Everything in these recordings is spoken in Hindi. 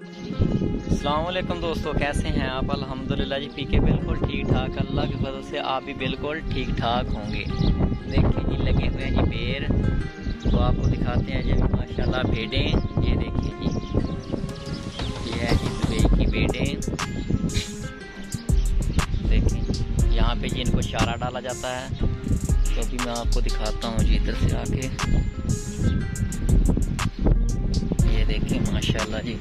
अस्सलामुअलैकुम दोस्तों, कैसे हैं आप? अल्हम्दुलिल्लाह जी पीके बिल्कुल ठीक ठाक, अल्लाह की फजल से आप भी बिल्कुल ठीक ठाक होंगे। देखिए जी लगे हुए हैं जी बेर, तो आपको दिखाते हैं जी माशाल्लाह भेड़ें। ये देखिए जी, ये है जी सुबह की भेड़ें। देखिए यहाँ पे जी इनको चारा डाला जाता है, तो भी मैं आपको दिखाता हूँ जी इधर से आके। ये देखिए माशाल्लाह जी,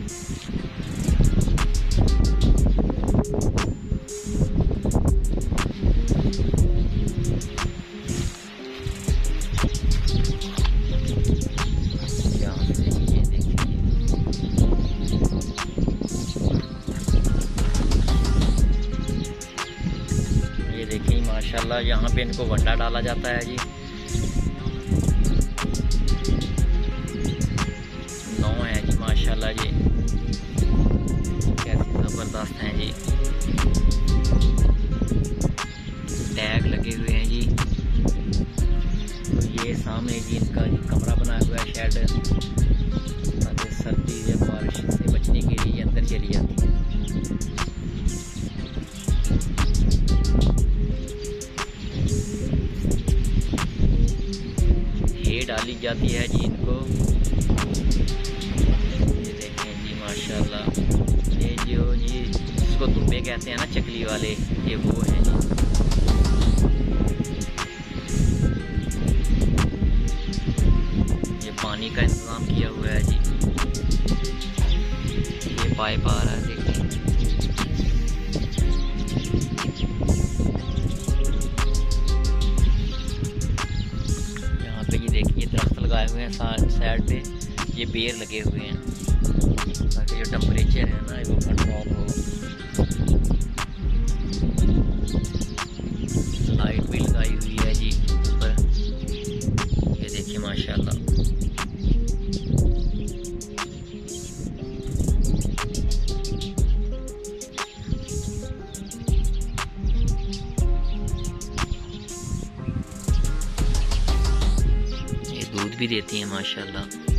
देखिए माशाल्लाह यहाँ पे इनको वंडा डाला जाता है जी। 9 है जी माशाल्लाह जी, कैसे ज़बरदस्त हैं जी। टैग लगे हुए हैं जी। तो ये सामने जी इनका जी कमरा बनाया हुआ है, शेड, ताकि सर्दी या बारिश से बचने के लिए अंदर चली जाती है। डाली जाती है जी इनको। ये देखें जी माशाल्लाह, ये जो जी इसको दुब्बे कहते हैं ना, चकली वाले, ये वो हैं जी। ये पानी का इंतज़ाम किया हुआ है जी, ये पाइप आ रहा है देखें। लगाए हुए हैं साइड पे, ये बेर लगे हुए हैं ताकि जो टेम्परेचर है ना वो कंट्रोल हो। लाइट भी लगाई हुई है जी ऊपर, ये देखिए माशाल्लाह। भी देती हैं माशाल्लाह।